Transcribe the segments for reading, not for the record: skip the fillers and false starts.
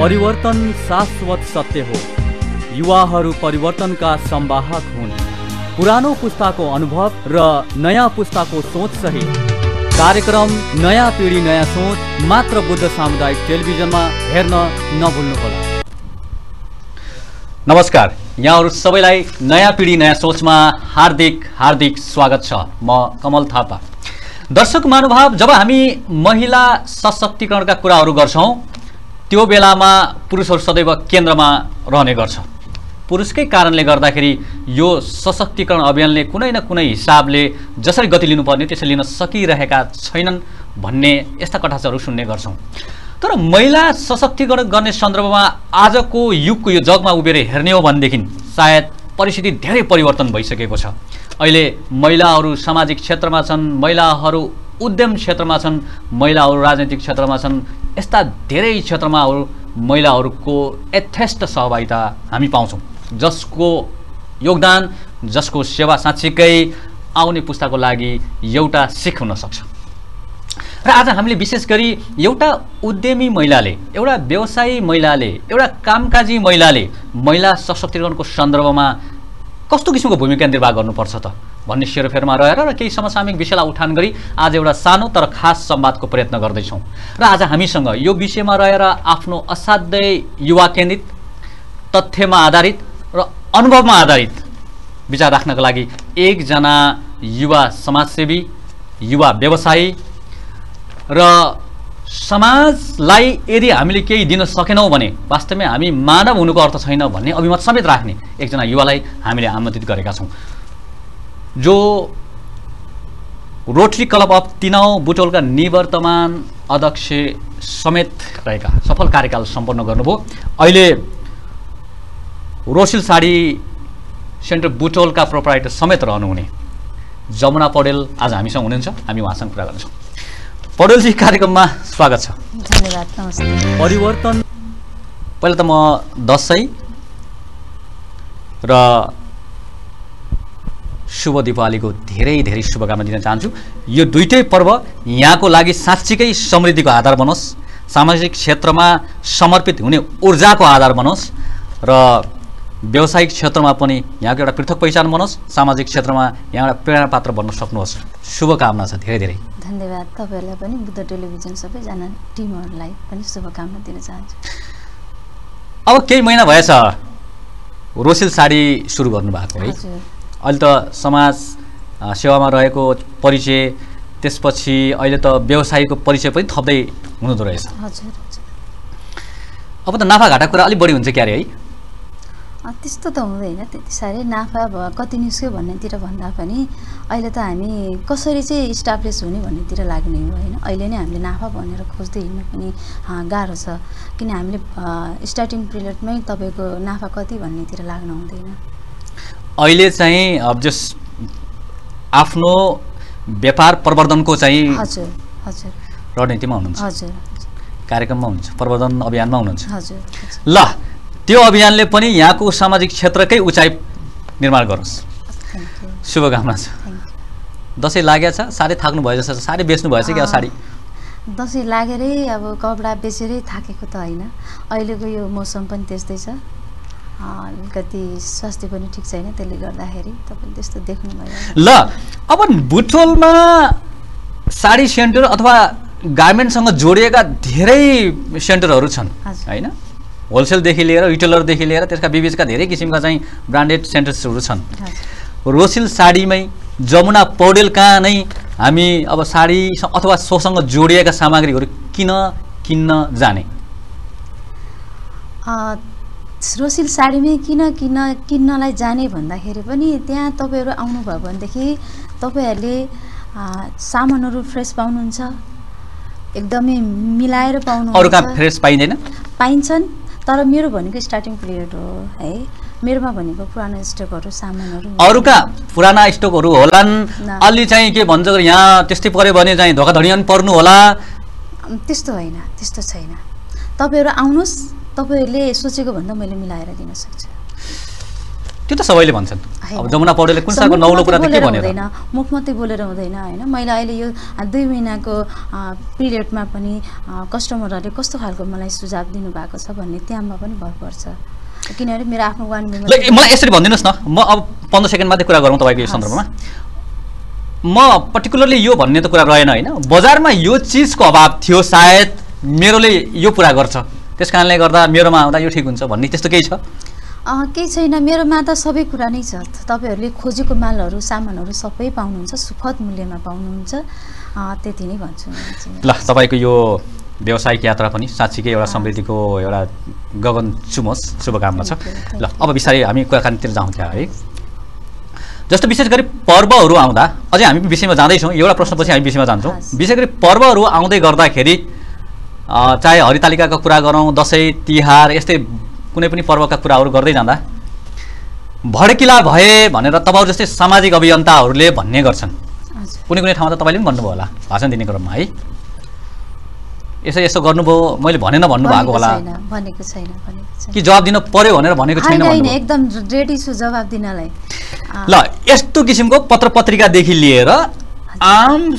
परिवर्तन शाश्वत सत्य हो। युवाहरू परिवर्तनका संवाहक हुन्। पुरानो पुस्ताको अनुभव र नयाँ पुस्ताको सोच सहित कार्यक्रम नयाँ पीढी नयाँ सोच मात्र बुद्ध सामुदायिक टेलिभिजनमा हेर्न नभुल्नुहोला। नमस्कार, यहाँहरु सबैलाई नयाँ पीढी नयाँ सोचमा हार्दिक स्वागत छ। म कमल थापा। दर्शक महानुभाव, जब हामी महिला सशक्तिकरणका कुराहरु गर्छौं त्यो बेलामा पुरुषहरु सदैव केन्द्रमा रहने गर्छ। पुरुषकै कारणले गर्दाखेरि यो सशक्तिकरण अभियानले कुनै न कुनै हिसाबले जसरी गति लिनुपर्ने त्यसरी लिन सकिरहेका छैनन् भन्ने यस्ता कटाक्षहरू सुन्ने गर्छौं। तर महिला सशक्तिकरण गर्ने सन्दर्भमा आजको युगको यो जगमा उभिएर हेर्ने हो भनेदेखि सायद परिस्थिति धेरै परिवर्तन भइसकेको छ। अहिले महिलाहरू सामाजिक क्षेत्रमा छन्, महिलाहरू उद्यम क्षेत्रमा छन्, महिलाहरू राजनीतिक क्षेत्रमा छन्। यस्ता धेरै क्षेत्रमा महिलाहरूको यथेष्ट सहभागिता हामी पाउँछौँ, जसको योगदान जसको सेवा साँच्चीकै आउने पुस्ताको लागि एउटा सिख हुन सक्छ। र आज हामीले विशेष गरी एउटा उद्यमी महिलाले, एउटा व्यवसायी महिलाले, एउटा कामकाजी महिलाले महिला सशक्तिकरणको सन्दर्भमा कस्तो किसिमको भूमिका निर्वाह गर्नुपर्छ त भन्ने सेरोफेरमा रहेर र केही समसामयिक विषयलाई उठान गरी आज एउटा सानो तर खास संवादको प्रयत्न गर्दैछौँ। र आज हामीसँग यो विषयमा रहेर आफ्नो असाध्यै युवा केन्द्रित, तथ्यमा आधारित र अनुभवमा आधारित विचार राख्नका लागि एकजना युवा समाजसेवी, युवा व्यवसायी र समाजलाई यदि हामीले केही दिन सकेनौँ भने वास्तवमै हामी मानव हुनुको अर्थ छैन भन्ने अभिमत समेत राख्ने एकजना युवालाई हामीले आमन्त्रित गरेका छौँ, जो रोटरी क्लब अफ तिनाउ बुटवलका निवर्तमान अध्यक्ष समेत रहेका, सफल कार्यकाल सम्पन्न गर्नुभयो। अहिले रोसिल साडी सेन्टर बुटवलका प्रोप्राइटर समेत रहनुहुने जमुना पौडेल आज हामीसँग हुनुहुन्छ। हामी उहाँसँग कुरा गर्छौँ। पौडेलजी, कार्यक्रममा स्वागत छ। धन्यवाद, नमस्ते। परिवर्तन पहिला त म दसैँ र शुभ दिपावलीको धेरै धेरै शुभकामना दिन चाहन्छु। यो दुईटै पर्व यहाँको लागि साँच्चीकै समृद्धिको आधार बनोस्, सामाजिक क्षेत्रमा समर्पित हुने ऊर्जाको आधार बनोस् र व्यावसायिक क्षेत्रमा पनि यहाँको एउटा पृथक पहिचान बनोस्, सामाजिक क्षेत्रमा यहाँ एउटा प्रेरणा पात्र बन्न सक्नुहोस्। शुभकामना छ धेरै धेरै। धन्यवाद। तपाईहरुलाई पनि, बुद्ध टेलिभिजन सबैजना टिमहरुलाई पनि शुभकामना दिन चाहन्छु। अब केही महिना भएछ रोसिल साडी सुरु गर्नु भएको है। अहिले त समाज सेवामा रहेको परिचय, त्यसपछि अहिले त व्यवसायको परिचय पनि थप्दै हुनुहुँदो रहेछ। हजुर। अब त नाफा घाटा कुरा अलि बढी हुन्छ क्यारे है? त्यस्तो त हुँदैन त्यति साह्रै। नाफा कति निस्क्यो भन्नेतिर भन्दा पनि अहिले त हामी कसरी चाहिँ इस्टाब्लिस हुने भन्नेतिर लाग्ने हो होइन। अहिले नै हामीले नाफा भनेर खोज्दै हिँड्नु पनि गाह्रो छ, किन हामीले स्टार्टिङ पिरियडमै तपाईँको नाफा कति भन्नेतिर लाग्नु हुँदैन। अहिले चाहिँ अब जस आफ्नो व्यापार प्रवर्धनको चाहिँ हजुर हजुर रणनीतिमा हुनुहुन्छ, हजुर कार्यक्रममा हुनुहुन्छ, प्रवर्धन अभियानमा हुनुहुन्छ। हजुर। ल, त्यो अभियानले पनि यहाँको सामाजिक क्षेत्रकै उचाइ निर्माण गरोस्। शुभकामना छ। दसैँ लागेको छ, साडी थाक्नु भयो जस्तो, साडी बेच्नु भएछ क्या? साडी दसैँ लागेरै अब कपडा बेचेरै थाकेको त होइन। अहिलेको यो मौसम पनि त्यस्तै छ, अलिकति स्वास्थ्य पनि ठिक छैन, त्यसले गर्दाखेरि तपाईँले त्यस्तो देख्नुभयो। ल, अब बुटवलमा साडी सेन्टर अथवा गार्मेन्टसँग जोडिएका धेरै सेन्टरहरू छन् होइन, होलसेलदेखि लिएर रिटेलरदेखि लिएर त्यसका विविधका धेरै किसिमका चाहिँ ब्रान्डेड सेन्टर्सहरू छन्। रोसिल साडीमै, जमुना पौडेल कहाँ नै हामी अब साडी अथवा सोसँग जोडिएका सामग्रीहरू किन्न जाने? रोसिल साडीमै किन्नलाई जाने भन्दाखेरि पनि त्यहाँ तपाईँहरू आउनुभयो भनेदेखि तपाईँहरूले सामानहरू फ्रेस पाउनुहुन्छ, एकदमै मिलाएर पाउनुहुन्छ। अरू कहाँ फ्रेस पाइँदैन? पाइन्छन्, तर मेरो भनेको स्टार्टिङ पिरियड हो है। मेरोमा भनेको पुरानो स्टकहरू, सामानहरू। अरूका पुराना स्टकहरू होलान्, अलि चाहिँ के भन्छ यहाँ त्यस्तै पऱ्यो भने चाहिँ धोकाधडी पनि पर्नु होला? त्यस्तो होइन, त्यस्तो छैन। तपाईँहरू आउनुहोस्, तपाईँहरूले सोचेको भन्दा मैले मिलाएर दिन सक्छु। त्यो त सबैले भन्छन्। अब जमुना पौडेलले कुन साको नौलो कुरा त के भनेर मुख मात्रै बोलेर हुँदैन हैन। मैले अहिले यो 2 महिनाको पिरियडमा पनि कस्टमरहरुले कस्तो खालको मलाई सुझाव दिनु भएको छ भन्ने त्यहाँमा पनि भर पर्छ। किनभने मेरो आफ्नो वान मेमोरी मलाई यसरी भन्दिनुस् न, म अब 15 सेकेन्ड मात्रै कुरा गरौँ तपाईको यो सन्दर्भमा। म पर्टिकुलरली यो भन्ने त कुरा रहेन हैन, बजारमा यो चीजको अभाव थियो, सायद मेरोले यो पुरा गर्छ त्यसकारणले गर्दा मेरोमा आउँदा यो ठीक हुन्छ भन्ने त्यस्तो केही छ? केही छैन, मेरोमा त सबै कुरा नै छ। तपाईहरुले खोजेको मालहरु सामानहरु सबै पाउनुहुन्छ, सुपथ मूल्यमा पाउनुहुन्छ, त्यति नै भन्छु। ल तपाईको यो व्यवसायिक यात्रा पनि साच्चीकै एउटा समृद्धिको एउटा गगन चुमोस्, शुभकामना छ। ल अब बिस्तारै हामी कुराकानीतिर जाउँ त्यहाँ है। जस्तो विशेष गरी पर्वहरु आउँदा, अझै हामी विषयमा जाँदै छौं, एउटा प्रश्नपछि हामी विषयमा जान्छौं। विशेष गरी पर्वहरु आउँदै गर्दाखेरि चाहे हरितालिकाको कुरा गरौँ, दशैं तिहार यस्तै कुनै पनि पर्वका कुराहरु गर्दै जाँदा भड्किला भए भनेर तपाईहरु जस्तै सामाजिक अभियन्ताहरुले भन्ने गर्छन्। कुनै कुनै ठाउँमा त तपाईले पनि भन्नुभयो होला भाषण दिने क्रममा है, यसो यसो गर्नुभयो मैले भनेन भन्नु भएको होला, भनेको छैन कि जवाफ दिन पर्यो भनेर भनेको छैन भन्नु, एकदम रेडी छु जवाफ दिनलाई। ल यस्तो किसिमको पत्रपत्रिका देखि लिएर आम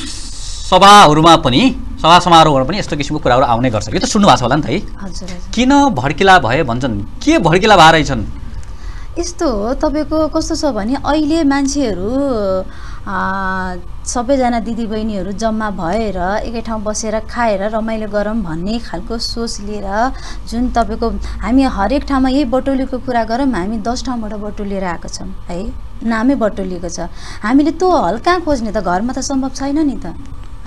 सभाहरुमा पनि, सभा समारोहहरुमा पनि यस्तो किसिमको कुराहरु आउने गर्छ। यो त सुन्नु भएको छ होला नि त है, हजुर हजुर। किन भड्किला भए भन्छन्, के भड्किला भए रहेछन्? यस्तो हो, तपाईको कस्तो छ भने अहिले मान्छेहरु सबैजना दिदीबहिनीहरु जम्मा भएर एकै ठाउँ बसेर खाएर रमाइलो गरौँ भन्ने खालको सोच लिएर, जुन तपाईको हामी हरेक ठाउँमा यही बटोलीको कुरा गरौँ, हामी 10 ठाउँबाट बटोलिएर आएको छौँ है, नामै बटोलिएको छ। हामीले त्यो हल कहाँ खोज्ने त, घरमा त सम्भव छैन नि त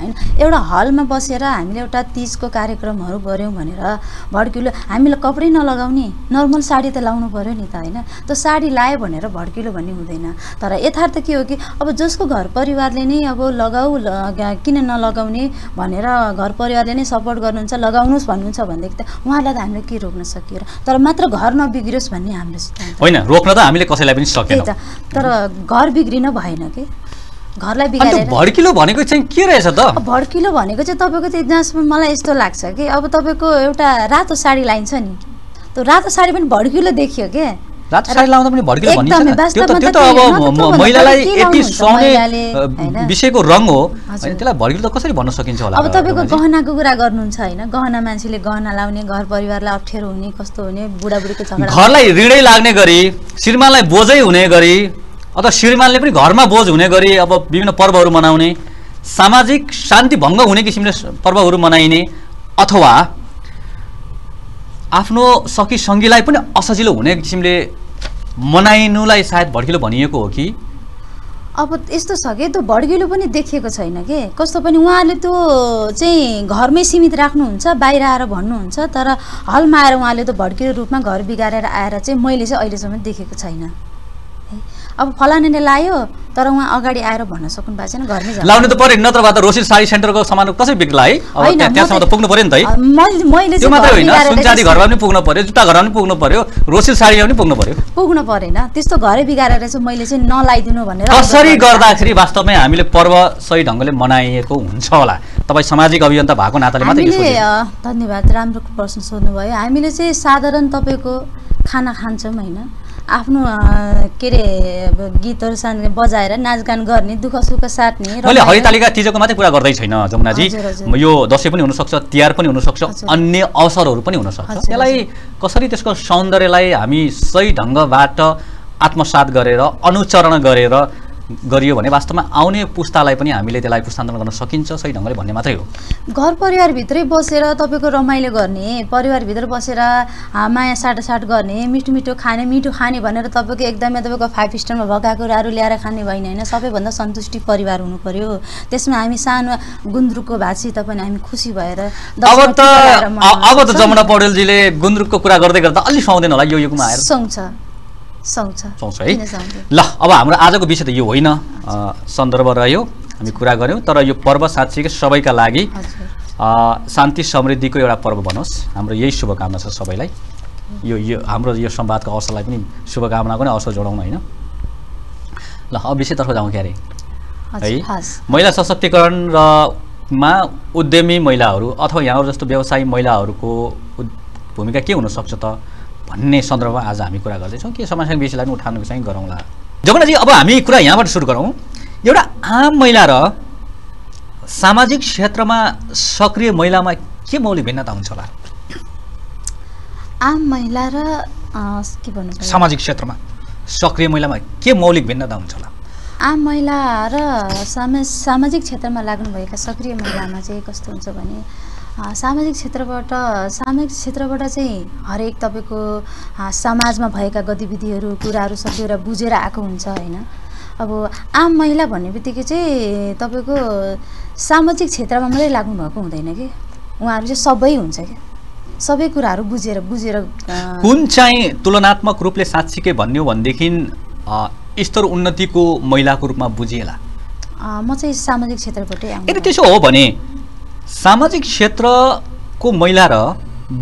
हैन। एउटा हलमा बसेर हामीले एउटा तीजको कार्यक्रमहरु गर्यौं भनेर भड्किलो, हामीले कपडै नलगाउने नर्मल साडी त लाउनु पर्यो नि त हैन। त्यो साडी लाए भनेर भड्किलो भन्ने हुँदैन। तर यथार्थ के हो कि अब जसको घर परिवारले नै अब लगाऊ किन नलगाउने भनेर घर परिवारले नै सपोर्ट गर्नुहुन्छ, लगाउनुस् भन्नुहुन्छ भन्दै त उहाँलाई त हामीले के रोक्न सकियो र? तर मात्र घर नबिग्रियोस् भन्ने हाम्रो सिद्धान्त हैन, रोक्न त हामीले कसैलाई पनि सकेनौं। तर घर बिग्रिन भएन के, घरलाई बिगारेर भड्किलो भनेको चाहिँ के रहेछ त? भड्किलो भनेको चाहिँ तपाईको त्यो जसमा मलाई यस्तो लाग्छ कि अब तपाईको एउटा रातो साडी लाइन्छ नि, त्यो रातो साडी पनि भड्किलो देखियो के, रातो साडी लाउँदा पनि भड्किलो भनिन्छ। त्यो त अब महिलालाई यति सुहाउने विषयको रङ हो, त्यसलाई भड्किलो त कसरी भन्न सकिन्छ होला? अब तपाईको गहनाको कुरा गर्नुहुन्छ हैन, गहना मान्छेले गहना लाउने, घर परिवारलाई अप्ठ्यारो हुने, कस्तो हुने, बुढाबुढीको झगडा, घरलाई ऋणै लाग्ने गरी, श्रीमानलाई बोझै हुने गरी, अथवा श्रीमानले पनि घरमा बोझ हुने गरी अब विभिन्न पर्वहरु मनाउने, सामाजिक शान्ति भङ्ग हुने किसिमले पर्वहरु मनाइने, अथवा आफ्नो सखी संगीलाई पनि असजिलो हुने किसिमले मनाइनुलाई सायद भड्किलो भनिएको हो कि? अब यस्तो छ के, त्यो भड्किलो पनि देखिएको छैन के, कस्तो पनि उहाँले त्यो चाहिँ घरमै सीमित राख्नुहुन्छ, बाहिर आएर भन्नुहुन्छ, तर हलमा आएर उहाँले त्यो भड्किलो रूपमा घर बिगारेर आएर चाहिँ मैले चाहिँ अहिलेसम्म देखेको छैन। अब फलानेले लायो तर उहाँ अगाडि आएर भन्न सक्नु भएको छैन, घरमै जानु लाउनु त पर्यो, नत्र भए त रोसिल साडी सेन्टरको सामान कसरी बिक्ला है? अब त्यहाँसम्म त पुग्नु पर्यो नि त है। मैले त्यो मात्र हैन, सुनचाँदी घरमा पनि पुग्नु पर्यो, जुत्ता घरमा पनि पुग्नु पर्यो, रोसिल साडीमा पनि पुग्नु पर्यो, पुग्नु परेन। त्यस्तो घरै बिगारेर चाहिँ मैले चाहिँ नलाइदिनु भनेर कसरी गर्दाखेरि वास्तवमै हामीले पर्व सही ढंगले मनाएको हुन्छ होला? तपाई सामाजिक अभियन्ता भएको नाताले मात्रै यो सोच्नु। धन्यवाद, राम्रो प्रश्न सोध्नु भयो। हामीले चाहिँ साधारण तपाईको खाना खान्छौं हैन, आफ्नो के रे गीतहरु सँग बजाएर नाचगान गर्ने, दुःख सुख साट्ने। मैले हरितालिका तीजको मात्रै कुरा गर्दै छैन जमुनाजी, यो दशैं पनि हुन सक्छ, तिहार पनि हुन सक्छ, अन्य अवसरहरु पनि हुन सक्छ। त्यसलाई कसरी त्यसको सौन्दर्यलाई हामी सही ढंगबाट आत्मसात गरेर अनुचरण गरेर गरियो भने वास्तवमा आउने पुस्तालाई पनि हामीले त्यसलाई पुस्तान्तरण गर्न सकिन्छ सही ढंगले भन्ने मात्रै हो। घर परिवार भित्रै बसेर तपाईको रमाइलो गर्ने, परिवार भित्र बसेर माया साटासाट गर्ने, मिठो खाने भनेर तपाईको एकदमै तपाईको 5 स्टारमा भएका कुराहरु ल्याएर खाने भएन हैन। सबैभन्दा सन्तुष्टि परिवार हुनु पर्यो, त्यसमा हामी सानो गुन्द्रुकको भाजीसित पनि हामी खुसी भएर। अब त जमुना पौडेलजीले गुन्द्रुकको कुरा गर्दै गर्दा अलि सुहाउँदैन होला यो युगमा आएर? सुहाउँछ है। ल अब हाम्रो आजको विषय त यो होइन, सन्दर्भ रह्यो, हामी कुरा गर्यौं। तर यो पर्व साँच्चीकै सबैका लागि शान्ति समृद्धिको एउटा पर्व बनोस्, हाम्रो यही शुभकामना छ सबैलाई। यो हाम्रो यो संवादको अवसरलाई पनि शुभकामनाको नै अवसर जोडौँ हैन। ल अब विषयतर्फ जाउँ क्यारे है। महिला सशक्तिकरण र मा उद्यमी महिलाहरु अथवा यहाँहरु जस्तो व्यवसायी महिलाहरुको भूमिका के हुन सक्छ त? भन्ने सन्दर्भमा आज हामी कुरा गर्दैछौँ के समस्या विषयलाई पनि उठाउनको चाहिँ गरौँला। जमुनाजी अब हामी कुरा यहाँबाट सुरु गरौँ। एउटा आम महिला र सामाजिक क्षेत्रमा सक्रिय महिलामा के मौलिक भिन्नता हुन्छ होला? आम महिला र के भन्नुहुन्छ सामाजिक क्षेत्रमा सक्रिय महिलामा के मौलिक भिन्नता हुन्छ होला? आम महिला र सामाजिक क्षेत्रमा लाग्नुभएका सक्रिय महिलामा चाहिँ कस्तो हुन्छ भने सामाजिक क्षेत्रबाट चाहिँ हरेक तपाईँको समाजमा भएका गतिविधिहरू कुराहरू सकेर बुझेर आएको हुन्छ हैन। अब आम महिला भन्ने बित्तिकै चाहिँ तपाईको सामाजिक क्षेत्रमा मात्रै लाग्नु भएको हुँदैन के, उहाँहरु चाहिँ सबै हुन्छ के, सबै कुराहरू बुझेर कुन चाहिँ तुलनात्मक रूपले साच्चीकै भन्नु भन्देखि स्तर उन्नतिको महिलाको रूपमा बुझिएला? म चाहिँ सामाजिक क्षेत्रबाटै आउँछु। यदि त्यसो हो भने सामाजिक क्षेत्रको महिला र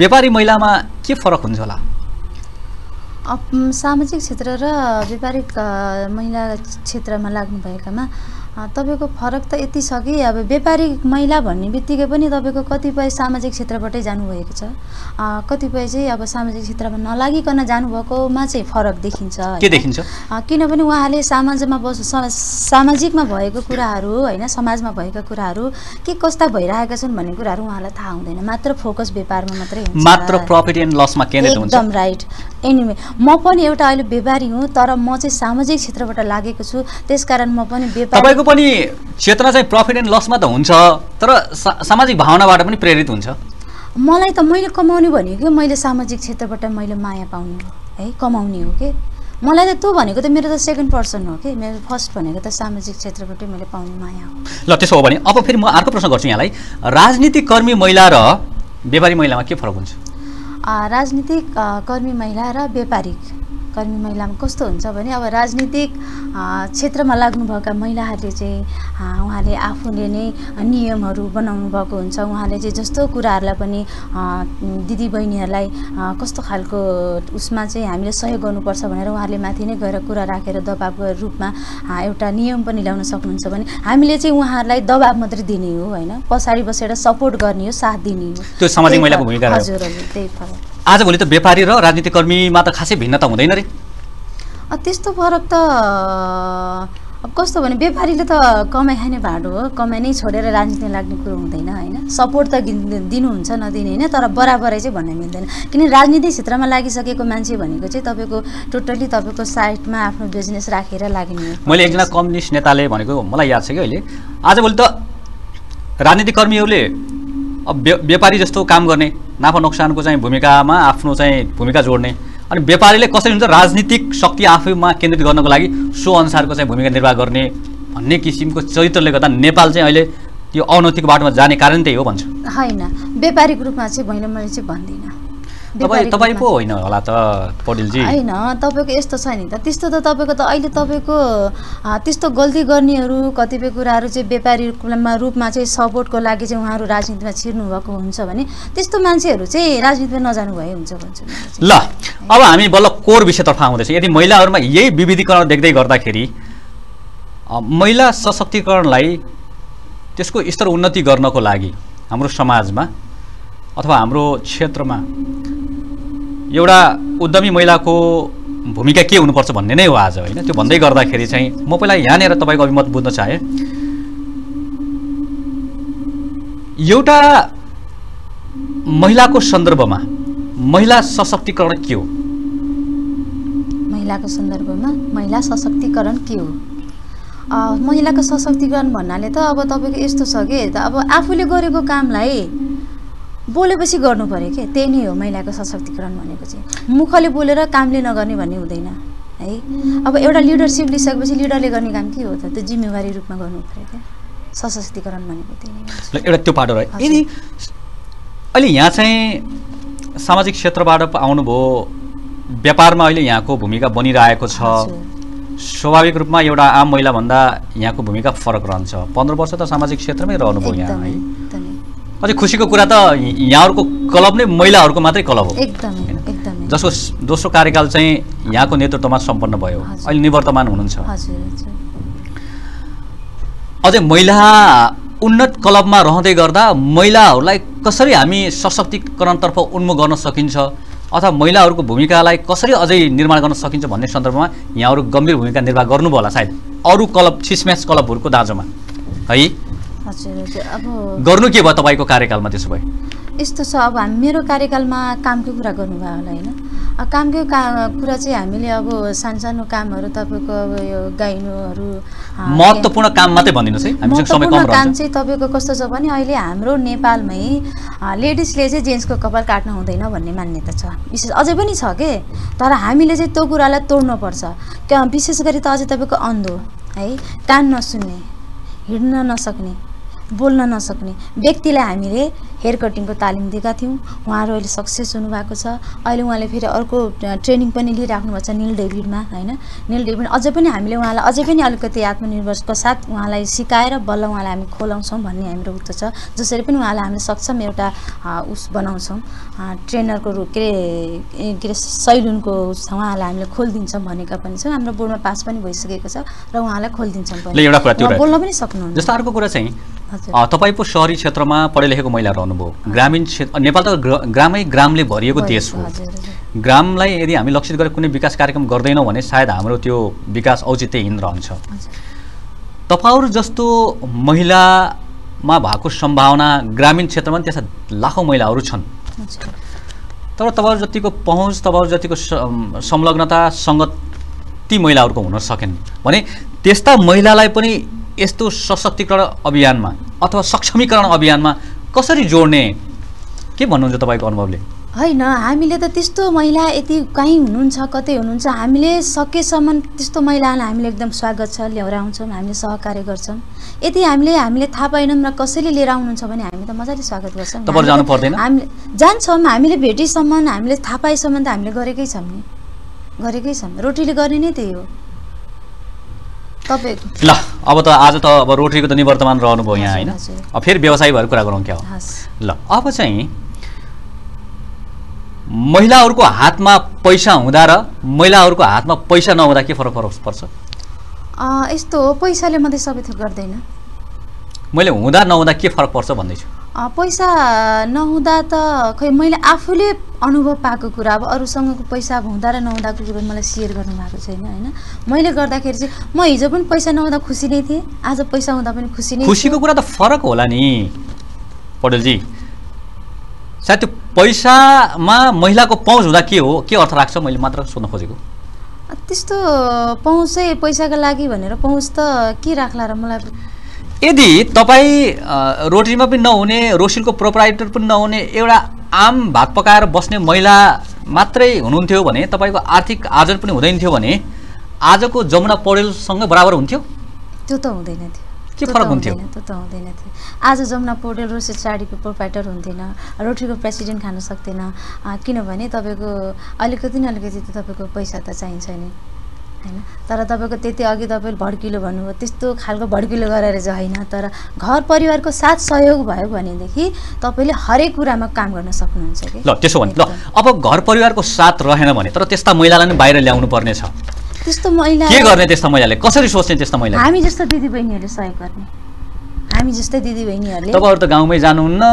व्यापारी महिलामा के फरक हुन्छ होला? सामाजिक क्षेत्र र व्यापारिक महिला क्षेत्रमा लाग्नुभएकामा तपाईको फरक त यति छ कि अब व्यापारिक महिला भन्ने बित्तिकै पनि तपाईको कतिपय सामाजिक क्षेत्रबाटै जानुभएको छ, कतिपय चाहिँ अब सामाजिक क्षेत्रमा नलागिकन जानुभएकोमा चाहिँ फरक देखिन्छ। के देखिन्छ? किनभने उहाँले सामाजिकमा भएको कुराहरू हैन, समाजमा भएका कुराहरू के कस्ता भइरहेका छन् भन्ने कुराहरू उहाँलाई थाहा हुँदैन, मात्र फोकस व्यापारमा मात्रै हुन्छ, मात्र प्रॉफिट एन्ड लसमा केन्द्रित हुन्छ। एकदम राइट। एनीवे म पनि एउटा अहिले व्यापारी हुँ तर म चाहिँ सामाजिक क्षेत्रबाट लागेको छु, त्यसकारण म पनि व्यापारी पनि क्षेत्र चाहिँ प्रॉफिट एन्ड लसमा त हुन्छ तर सामाजिक भावनाबाट पनि प्रेरित हुन्छ। मलाई त मैले कमाउने भनेको मैले सामाजिक क्षेत्रबाट मैले माया पाउने हो है, कमाउने हो के, मलाई त त्यो भनेको त मेरो त सेकेन्ड पर्सन हो के, मेरो फर्स्ट भनेको त सामाजिक क्षेत्रबाट मैले पाउने माया हो। ल त्यसो हो भने अब फेरि म अर्को प्रश्न गर्छु यहाँलाई, राजनीतिक कर्मी महिला र व्यापारी महिलामा के फरक हुन्छ? राजनीतिक कर्मी महिला र व्यापारिक कर्मी महिलामा कस्तो हुन्छ भने अब राजनीतिक क्षेत्रमा लाग्नुभएका महिलाहरूले चाहिँ उहाँले आफूले नै नियमहरू बनाउनु भएको हुन्छ, उहाँले चाहिँ जस्तो कुराहरूलाई पनि दिदीबहिनीहरूलाई कस्तो खालको उसमा चाहिँ हामीले सहयोग गर्नुपर्छ भनेर उहाँले माथि नै गएर कुरा राखेर दबाबको रूपमा एउटा नियम पनि ल्याउन सक्नुहुन्छ भने हामीले चाहिँ उहाँहरूलाई दबाब मात्रै दिने हो होइन, पछाडि बसेर सपोर्ट गर्ने हो, साथ दिने हो। त्यो सामाजिक महिलाको भूमिका हो। हजुर हजुर त्यही फरक। आजभोलि त व्यापारी र राजनीतिक कर्मीमा त खासै भिन्नता हुँदैन रे? त्यस्तो फरक त अब कस्तो भने व्यापारीले त कमाइ खाने भाँडो हो, कमाइ नै छोडेर राजनीति लाग्ने कुरो हुँदैन हैन, सपोर्ट त दिनुहुन्छ नदिने हैन, तर बराबरै चाहिँ भन्न मिल्दैन। किन राजनीतिक क्षेत्रमा लागिसकेको मान्छे भनेको चाहिँ तपाईँको टोटली तपाईँको साइडमा आफ्नो बिजनेस राखेर लाग्ने। मैले एकजना कम्युनिस्ट नेताले भनेको मलाई याद छ कि अहिले आजभोलि त राजनीतिक कर्मीहरूले अब व्यापारी जस्तो काम गर्ने, नाफा नोक्सानको चाहिँ भूमिकामा आफ्नो चाहिँ भूमिका जोड्ने, अनि व्यापारीले कसरी हुन्छ राजनीतिक शक्ति आफैमा केन्द्रित गर्नको लागि सो अनुसारको चाहिँ भूमिका निर्वाह गर्ने भन्ने किसिमको चरित्रले गर्दा नेपाल चाहिँ अहिले यो अवनतिको बाटोमा जाने कारण त्यही हो भन्छ हैन? व्यापारिक रूपमा चाहिँ मैले चाहिँ भन्दिनँ। तपाईँ पो होइन होला त पौडेलजी? हैन तपाईको यस्तो छ नि त, त्यस्तो त तपाईको त अहिले तपाईको त्यस्तो गल्ती गर्नेहरू कतिपय कुराहरू चाहिँ व्यापारीमा रूपमा चाहिँ सपोर्टको लागि चाहिँ उहाँहरू राजनीतिमा छिर्नु भएको हुन्छ भने त्यस्तो मान्छेहरू चाहिँ राजनीतिमा नजानु भए हुन्छ भन्छ। ल अब हामी बल्ल कोर विषयतर्फ आउँदैछ। यदि महिलाहरूमा यही विविधीकरण देख्दै गर्दाखेरि महिला सशक्तिकरणलाई त्यसको स्तर उन्नति गर्नको लागि हाम्रो समाजमा अथवा हाम्रो क्षेत्रमा एउटा उद्यमी महिलाको भूमिका के हुनुपर्छ भन्ने नै हो आज हैन? त्यो भन्दै गर्दाखेरि चाहिँ म पहिला यहाँनिर तपाईको अभिमत बुझ्न चाहे। एउटा महिलाको सन्दर्भमा महिला सशक्तिकरण के हो? महिलाको सन्दर्भमा महिला सशक्तिकरण के हो? महिलाको सशक्तिकरण भन्नाले त अब तपाईको यस्तो छ के अब आफूले गरेको कामलाई बोलेपछि गर्नु पर्यो के, त्यही नै हो महिलाको सशक्तिकरण भनेको चाहिँ। मुखले बोलेर कामले नगर्ने भन्ने हुँदैन है। अब एउटा लिडरसिप लिइसकेपछि लिडरले गर्ने काम के हो त? त्यो जिम्मेवारी रूपमा गर्नु पर्यो के, सशक्तिकरण भनेको त्यही नै एउटा त्यो पाटो रह्यो। यदि अहिले यहाँ चाहिँ सामाजिक क्षेत्रबाट आउनुभयो, व्यापारमा अहिले यहाँको भूमिका बनिरहेको छ, स्वाभाविक रूपमा एउटा आम महिलाभन्दा यहाँको भूमिका फरक रहन्छ। 15 वर्ष त सामाजिक क्षेत्रमै रहनुभयो यहाँ है। अझै खुसीको कुरा त यहाँहरूको क्लब नै महिलाहरूको मात्रै क्लब हो एकदम, जसको दोस्रो कार्यकाल चाहिँ यहाँको नेतृत्वमा सम्पन्न भयो, अहिले निवर्तमान हुनुहुन्छ। अझै महिला उन्नत क्लबमा रहँदै गर्दा महिलाहरूलाई कसरी हामी सशक्तिकरणतर्फ उन्मुख गर्न सकिन्छ अथवा महिलाहरूको भूमिकालाई कसरी अझै निर्माण गर्न सकिन्छ भन्ने सन्दर्भमा यहाँहरू गम्भीर भूमिका निर्वाह गर्नु होला सायद अरू क्लब सिस्मेस क्लबहरूको दाजुमा है हजुर। अब गर्नु के भयो तपाईको कार्यकालमा? त्यसो भए यस्तो छ, अब हामी मेरो कार्यकालमा कामको कुरा गर्नुभयो होला हैन। कामको कुरा चाहिँ हामीले अब सानसानो कामहरु तपाईको अब यो गाइनुहरु महत्त्वपूर्ण काम मात्रै भन्दिनुस् है, हामीसँग समय कम रहन्छ। काम चाहिँ तपाईको कस्तो छ भने अहिले हाम्रो नेपालमै लेडिजले चाहिँ जेन्ट्सको कपाल काट्न हुँदैन भन्ने मान्यता छ, विशेष अझै पनि छ के। तर हामीले चाहिँ त्यो कुरालाई तोड्नु पर्छ, विशेष गरी त अझै तपाईको अन्धो है, कान नसुन्ने, हिड्न नसक्ने, बोल्न नसक्ने व्यक्तिलाई हामीले हेयर कटिङको तालिम दिएका थियौँ। उहाँहरू अहिले सक्सेस हुनुभएको छ। अहिले उहाँले फेरि अर्को ट्रेनिङ पनि लिइराख्नु भएको छ निल डेभिडमा हैन। निल डेभिड अझै पनि हामीले उहाँलाई अझै पनि अलिकति आत्मनिर्भरको साथ उहाँलाई सिकाएर बल्ल उहाँलाई हामी खोलाउँछौँ भन्ने हाम्रो उद्देश्य छ। जसरी पनि उहाँलाई हामीले सक्षम एउटा उस बनाउँछौँ, ट्रेनरको रूप के सैलुनको उहाँलाई हामीले खोलिदिन्छौँ भनेका पनि छौँ। हाम्रो बोर्डमा पास पनि भइसकेको छ र उहाँलाई खोलिदिन्छौँ पनि, बोल्न पनि सक्नुहुन्छ। जस्तो अर्को कुरा चाहिँ तपाईँ पो शहरी क्षेत्रमा पढेलेखेको महिला रहनुभयो, ग्रामीण क्षेत्र नेपाल त ग्रामै ग्रामले भरिएको देश हो। ग्रामलाई यदि हामी लक्षित गरेर कुनै विकास कार्यक्रम गर्दैनौँ भने सायद हाम्रो त्यो विकास औचित्यहीन रहन्छ। तपाईँहरू जस्तो महिलामा भएको सम्भावना ग्रामीण क्षेत्रमा त्यस्ता लाखौँ महिलाहरू छन्, तर तपाईँहरू जतिको पहुँच, तपाईँहरू जतिको संलग्नता सङ्गत ती महिलाहरूको हुन सकेन भने त्यस्ता महिलालाई पनि यस्तो सशक्तिकरण अभियानमा अथवा सक्षमीकरण अभियानमा कसरी जोड्ने के भन्नुहुन्छ तपाईँको अनुभवले? हैन, हामीले त त्यस्तो महिला यति कहीँ हुनुहुन्छ, कतै हुनुहुन्छ, हामीले सकेसम्म त्यस्तो महिलालाई हामीले एकदम स्वागत छ, ल्याएर आउँछौँ, हामीले सहकार्य गर्छौँ। यदि हामीले हामीले थाहा पाएनौँ र कसैले लिएर आउनुहुन्छ भने हामी त मजाले स्वागत गर्छौँ। तपाईहरु जानु पर्दैन, हामी जान्छौँ। हामीले भेटेसम्म, हामीले थाहा पाएसम्म त हामीले गरेकै छौँ। रोटीले गर्ने नै त्यही हो। ल अब त आज त अब रोटीको त निवर्तमान रहनुभयो यहाँ हैन। अब फेरि व्यवसाय भएर कुरा गरौँ क्या हो। ल अब चाहिँ महिलाहरूको हातमा पैसा हुँदा र महिलाहरूको हातमा पैसा नहुँदा के फरक पर्छ? यस्तो हो, पैसाले मात्रै सबै थोक गर्दैन। मैले हुँदा नहुँदा के फरक पर्छ भन्दैछु। पैसा नहुँदा त खै मैले आफूले अनुभव पाएको कुरा, अब अरूसँगको पैसा अब हुँदा र नहुँदाको कुरा मलाई सेयर गर्नुभएको छैन हैन। मैले गर्दाखेरि चाहिँ म हिजो पनि पैसा नहुँदा खुसी नै थिएँ, आज पैसा हुँदा पनि खुसी नै। खुसीको कुरा त फरक होला नि पौडेलजी। सायद त्यो पैसामा महिलाको पहुँच हुँदा के हो, के अर्थ राख्छ, मैले मात्र सोध्न खोजेको। त्यस्तो पहुँच चाहिँ पैसाको लागि भनेर पहुँच त के राख्ला र मलाई। यदि तपाईँ रोटीमा पनि नहुने, रोसिलको प्रोप्राइटर पनि नहुने, एउटा आम भात पकाएर बस्ने महिला मात्रै हुनुहुन्थ्यो भने तपाईँको आर्थिक आर्जन पनि हुँदैन थियो भने आजको जमुना पौडेलसँग बराबर हुन्थ्यो? त्यो त हुँदैन थियो। के फरक हुन्थ्यो? त्यो त हुँदैन थियो। आज जमुना पौडेल रोसिल साडीको प्रोप्राइटर हुन्थेन, रोटीको प्रेसिडेन्ट खान सक्दैन, किनभने तपाईँको अलिकति न अलिकति त तपाईँको पैसा त चाहिन्छ नि हैन। तर तपाईँको त्यति अघि तपाईँले भड्किलो भन्नुभयो, त्यस्तो खालको भड्किलो गरेर चाहिँ होइन, तर घर परिवारको साथ सहयोग भयो भनेदेखि तपाईँले हरेक कुरामा काम गर्न सक्नुहुन्छ कि। ल त्यसो भने ल अब घर परिवारको साथ रहेन भने तर त्यस्ता महिलालाई नै बाहिर ल्याउनु पर्ने छ। त्यस्तो महिला के गर्ने? त्यस्ता महिलाले कसरी सोच्ने? त्यस्ता महिला हामी जस्तो दिदीबहिनीहरूले सहयोग गर्ने, हामी जस्तै दिदीबहिनीहरूले। तपाईँहरू त गाउँमै जानुहुन्न,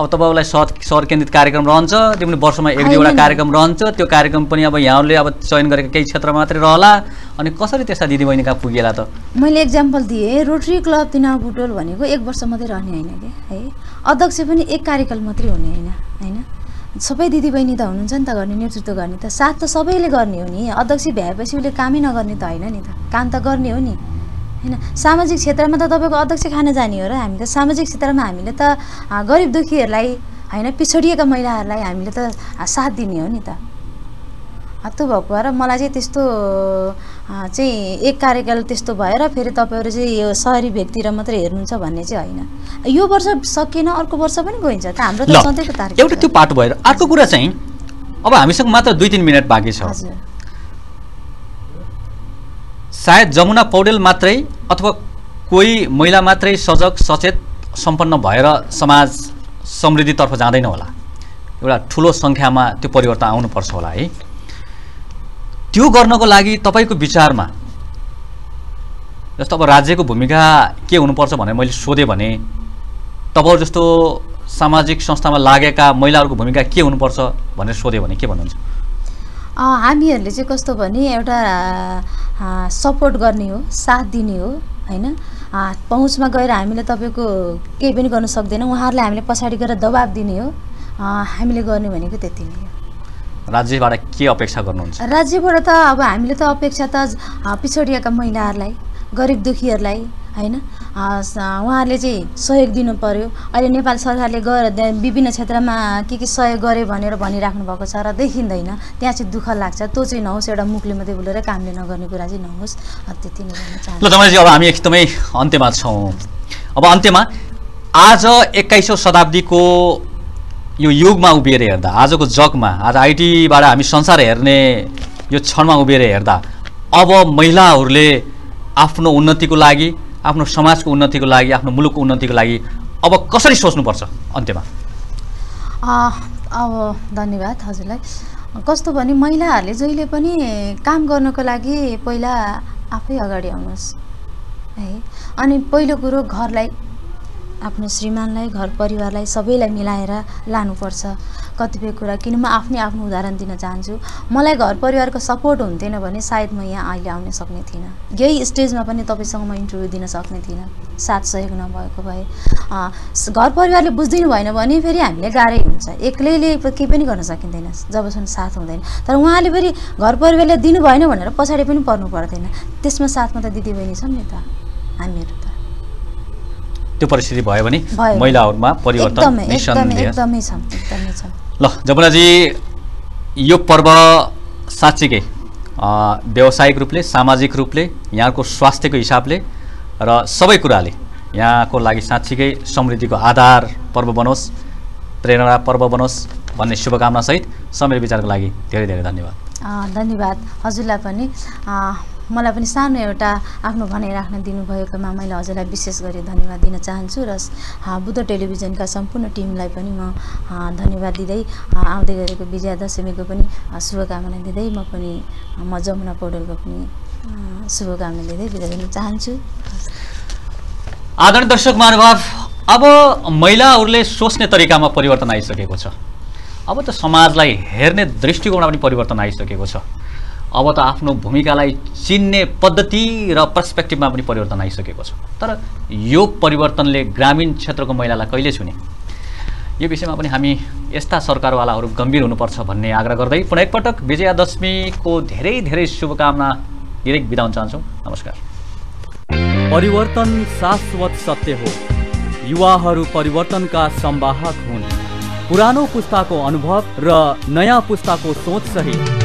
अब तपाईँलाई सहर केन्द्रित कार्यक्रम रहन्छ, त्यो पनि वर्षमा एक दुईवटा कार्यक्रम रहन्छ। त्यो कार्यक्रम पनि अब यहाँहरूले अब चयन गरेको केही क्षेत्र मात्रै रहला, अनि कसरी त्यस्ता दिदीबहिनी कहाँ पुगेला त? मैले एक्जाम्पल दिएँ, रोटरी क्लब तिनाउ बुटोल भनेको एक वर्ष मात्रै रहने होइन कि है, अध्यक्ष पनि एक कार्यकाल मात्रै हुने होइन। सबै दिदीबहिनी त हुनुहुन्छ नि त गर्ने, नेतृत्व गर्ने त, साथ त सबैले गर्ने हो नि। अध्यक्ष भएपछि उसले कामै नगर्ने त होइन नि, त काम त गर्ने हो नि हैन। सामाजिक क्षेत्रमा त तपाईँको अध्यक्ष खान जाने हो र। हामी त सामाजिक क्षेत्रमा हामीले त गरिब दुखीहरूलाई हैन, पिछडिएका महिलाहरूलाई हामीले त साथ दिने हो नि त। त्यो भएको भएर मलाई चाहिँ त्यस्तो चाहिँ एक कार्यकाल त्यस्तो भएर फेरि तपाईँहरू चाहिँ यो सहरी व्यक्तिर मात्रै हेर्नुहुन्छ भन्ने चाहिँ होइन। यो वर्ष सकिएन, अर्को वर्ष पनि गइन्छ त, हाम्रो त सधैँको तारिक एउटा त्यो पाटो भएर। अर्को कुरा चाहिँ अब हामीसँग मात्र 2-3 मिनेट बाँकी छ। सायद जमुना पौडेल मात्रै अथवा कोही महिला मात्रै सजग सचेत सम्पन्न भएर समाज समृद्धितर्फ जाँदैन होला, एउटा ठुलो सङ्ख्यामा त्यो परिवर्तन आउनुपर्छ होला है। त्यो गर्नको लागि तपाईँको विचारमा जस्तो अब राज्यको भूमिका के हुनुपर्छ भनेर मैले सोधेँ भने तपाईँहरू जस्तो सामाजिक संस्थामा लागेका महिलाहरूको भूमिका के हुनुपर्छ भनेर सोध्यो भने के भन्नुहुन्छ? हामीहरुले चाहिँ कस्तो भने एउटा सपोर्ट गर्ने हो, साथ दिने हो, हैन? पहुँचमा गएर हामीले तपाईको केही पनि गर्न सक्दैन, उहाँहरुले हामीले पछाडी गएर दबाब दिने हो। हामीले गर्ने भनेको त्यति नै हो। राज्यबाट के अपेक्षा गर्नुहुन्छ? राज्यबाट त अब हामीले त अपेक्षा त पिछडिएका महिलाहरुलाई, गरीब दुखीहरुलाई, हैन? उहाँहरुले चाहिँ सहयोग दिनु पर्यो। अहिले नेपाल सरकारले विभिन्न क्षेत्रमा के सहयोग गरे भनेर भनिराख्नु भएको छ र देखिँदैन, त्यहाँ चाहिँ दुःख लाग्छ। त्यो चाहिँ नहोस्, एउटा मुखले मात्रै बोलेर कामले नगर्ने कुरा चाहिँ नहोस्, त्यति नै भन्न चाहन्छु। ल जमाजी, अब हामी एकदमै अन्त्यमा छौं। अब अन्त्यमा आज 21औं शताब्दीको यो युगमा उभिएर हेर्दा, आजको जगमा, आज आईटीबाट हामी संसार हेर्ने यो क्षणमा उभिएर हेर्दा, अब महिलाहरूले आफ्नो उन्नतिको लागि, आफ्नो समाजको उन्नतिको लागि, आफ्नो मुलुकको उन्नतिको लागि अब कसरी सोच्नुपर्छ? अन्त्यमा अब धन्यवाद हजुरलाई। कस्तो भने महिलाहरूले जहिले पनि काम गर्नको लागि पहिला आफै अगाडि आउनुहोस् है। अनि पहिलो कुरो घरलाई, आफ्नो श्रीमानलाई, घर परिवारलाई सबैलाई मिलाएर लानुपर्छ कतिपय कुरा। किन म आफ्नो उदाहरण दिन चाहन्छु, मलाई घर परिवारको सपोर्ट हुन्थेन भने सायद म यहाँ अहिले आउन सक्ने थिइनँ, यही स्टेजमा पनि तपाईसँग म इन्टरभ्यू दिन सक्ने थिइनँ, साथ सहयोग नभएको भए। घर परिवारले बुझ्दिनु भएन भने फेरि हामीले गाह्रै हुन्छ, एक्लैले केही पनि गर्न सकिँदैन जबसम्म साथ हुँदैन। तर उहाँले फेरि घर परिवारले दिनु भएन भनेर पछाडि पनि पर्नु पर्दैन, त्यसमा साथमा त दिदीबहिनी छन् नि त हामीहरू। त त्यो परिस्थिति भयो भने महिलाहरुमा परिवर्तन निसन्देह एकदमै छ। ल जमुनाजी, यो पर्व साच्चीकै व्यावसायिक रूपले, सामाजिक रूपले, यहाँको स्वास्थ्यको हिसाबले र सबै कुराले यहाँको लागि साच्चीकै समृद्धिको आधार पर्व बनोस्, प्रेरणा पर्व बनोस् भन्ने शुभकामना सहित समय विचारको लागि धेरै धेरै धन्यवाद। धन्यवाद हजुरलाई पनि, मलाई पनि सानो एउटा आफ्नो भनाइराख्न दिनुभएकोमा मैले हजुरलाई विशेष गरी धन्यवाद दिन चाहन्छु र बुद्ध टेलिभिजनका सम्पूर्ण टिमलाई पनि म धन्यवाद दिँदै आउँदै गरेको विजया दशमीको पनि शुभकामना दिँदै म जमुना पौडेलको पनि शुभकामना दिँदै बिदा दिन चाहन्छु। आदरणीय दर्शक महानुभाव, अब महिलाहरूले सोच्ने तरिकामा परिवर्तन आइसकेको छ। अब त समाजलाई हेर्ने दृष्टिकोणमा पनि परिवर्तन आइसकेको छ। अब त आफ्नो भूमिकालाई चिन्ने पद्धति र पर्सपेक्टिभमा पनि परिवर्तन आइसकेको छ। तर यो परिवर्तनले ग्रामीण क्षेत्रको महिलालाई कहिले छुने, यो विषयमा पनि हामी यस्ता सरकारवालाहरू गम्भीर हुनुपर्छ भन्ने आग्रह गर्दै पुनः एकपटक विजया दशमीको धेरै धेरै शुभकामना दिँदै बिदा हुन चाहन्छौँ। नमस्कार। परिवर्तन शाश्वत सत्य हो। युवाहरू परिवर्तनका संवाहक हुन्। पुरानो पुस्ताको अनुभव र नयाँ पुस्ताको सोचसहित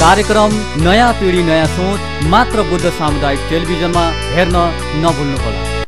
कार्यक्रम नयाँ पीढी नयाँ सोच मात्र बुद्ध सामुदायिक टेलिभिजनमा हेर्न नभुल्नुहोला।